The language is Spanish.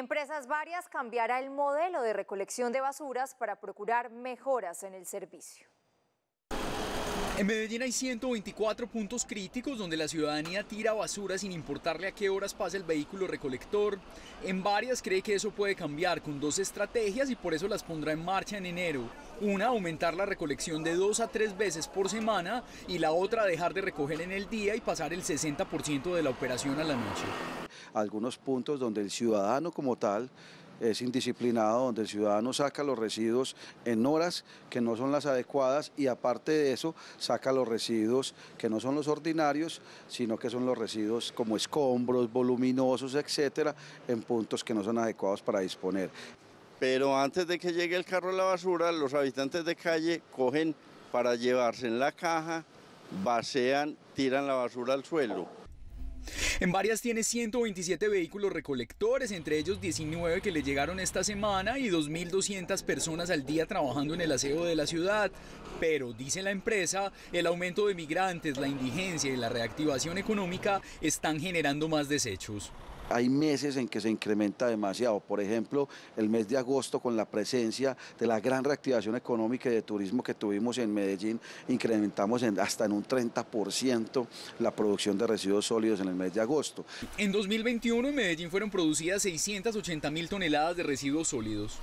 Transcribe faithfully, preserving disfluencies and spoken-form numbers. Empresas Varias cambiará el modelo de recolección de basuras para procurar mejoras en el servicio. En Medellín hay ciento veinticuatro puntos críticos donde la ciudadanía tira basura sin importarle a qué horas pasa el vehículo recolector. En Varias cree que eso puede cambiar con dos estrategias y por eso las pondrá en marcha en enero. Una, aumentar la recolección de dos a tres veces por semana y la otra, dejar de recoger en el día y pasar el sesenta por ciento de la operación a la noche. Algunos puntos donde el ciudadano como tal es indisciplinado, donde el ciudadano saca los residuos en horas que no son las adecuadas y aparte de eso saca los residuos que no son los ordinarios, sino que son los residuos como escombros, voluminosos, etcétera, en puntos que no son adecuados para disponer. Pero antes de que llegue el carro a la basura, los habitantes de calle cogen para llevarse en la caja, vacían, tiran la basura al suelo. En Varias tiene ciento veintisiete vehículos recolectores, entre ellos diecinueve que le llegaron esta semana y dos mil doscientas personas al día trabajando en el aseo de la ciudad. Pero, dice la empresa, el aumento de migrantes, la indigencia y la reactivación económica están generando más desechos. Hay meses en que se incrementa demasiado, por ejemplo, el mes de agosto con la presencia de la gran reactivación económica y de turismo que tuvimos en Medellín, incrementamos en, hasta en un treinta por ciento la producción de residuos sólidos en el mes de agosto. En dos mil veintiuno en Medellín fueron producidas seiscientas ochenta mil toneladas de residuos sólidos.